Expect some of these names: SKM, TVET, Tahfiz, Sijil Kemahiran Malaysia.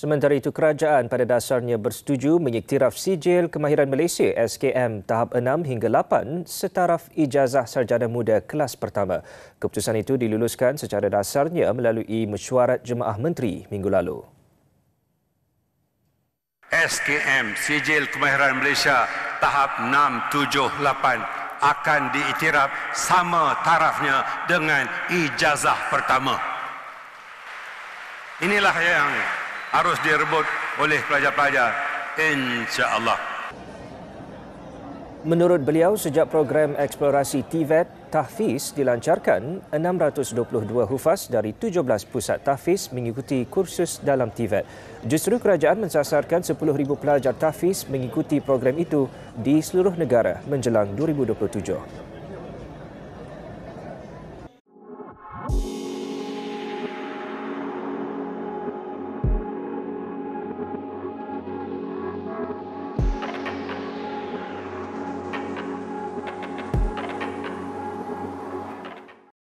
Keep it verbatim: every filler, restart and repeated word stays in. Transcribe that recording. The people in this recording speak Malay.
Sementara itu, kerajaan pada dasarnya bersetuju mengiktiraf Sijil Kemahiran Malaysia S K M tahap enam hingga lapan setaraf ijazah sarjana muda kelas pertama. Keputusan itu diluluskan secara dasarnya melalui mesyuarat jemaah menteri minggu lalu. S K M Sijil Kemahiran Malaysia tahap enam, tujuh, lapan akan diiktiraf sama tarafnya dengan ijazah pertama. Inilah yang harus direbut oleh pelajar-pelajar, insya-Allah. Menurut beliau, sejak program eksplorasi T V E T Tahfiz dilancarkan, enam ratus dua puluh dua hufaz dari tujuh belas pusat tahfiz mengikuti kursus dalam T V E T. Justru kerajaan mensasarkan sepuluh ribu pelajar tahfiz mengikuti program itu di seluruh negara menjelang dua ribu dua puluh tujuh.